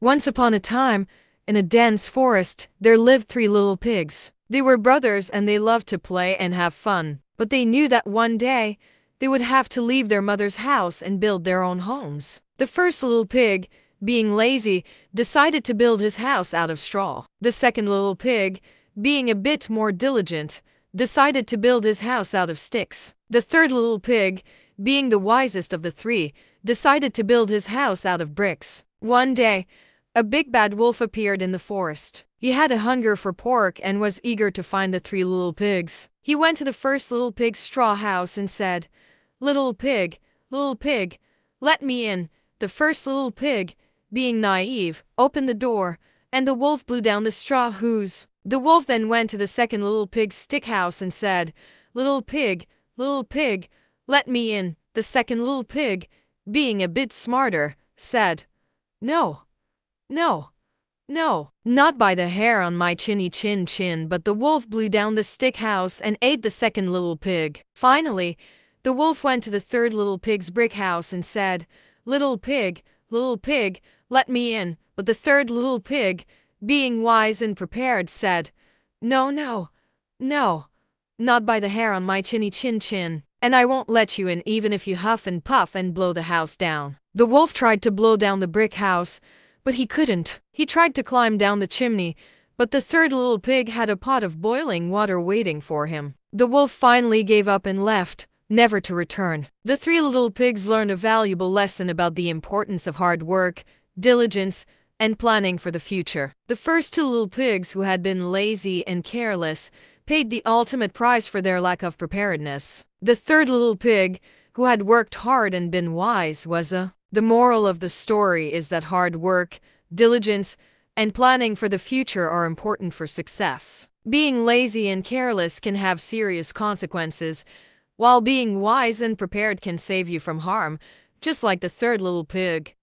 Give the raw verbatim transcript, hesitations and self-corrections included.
Once upon a time, in a dense forest, there lived three little pigs. They were brothers and they loved to play and have fun. But they knew that one day, they would have to leave their mother's house and build their own homes. The first little pig, being lazy, decided to build his house out of straw. The second little pig, being a bit more diligent, decided to build his house out of sticks. The third little pig, being the wisest of the three, decided to build his house out of bricks. One day, a big bad wolf appeared in the forest. He had a hunger for pork and was eager to find the three little pigs. He went to the first little pig's straw house and said, "Little pig, little pig, let me in." The first little pig, being naive, opened the door, and the wolf blew down the straw house. The wolf then went to the second little pig's stick house and said, "Little pig, little pig, let me in." The second little pig, being a bit smarter, said, "No, no, no, not by the hair on my chinny chin chin." But the wolf blew down the stick house and ate the second little pig. Finally, the wolf went to the third little pig's brick house and said, "Little pig, little pig, let me in." But the third little pig, being wise and prepared, said, "No, no, no, not by the hair on my chinny chin chin, and I won't let you in even if you huff and puff and blow the house down." The wolf tried to blow down the brick house, but he couldn't. He tried to climb down the chimney, but the third little pig had a pot of boiling water waiting for him. The wolf finally gave up and left, never to return. The three little pigs learned a valuable lesson about the importance of hard work, diligence, and planning for the future. The first two little pigs, who had been lazy and careless, paid the ultimate price for their lack of preparedness. The third little pig, who had worked hard and been wise, was a... The moral of the story is that hard work, diligence, and planning for the future are important for success. Being lazy and careless can have serious consequences, while being wise and prepared can save you from harm, just like the third little pig.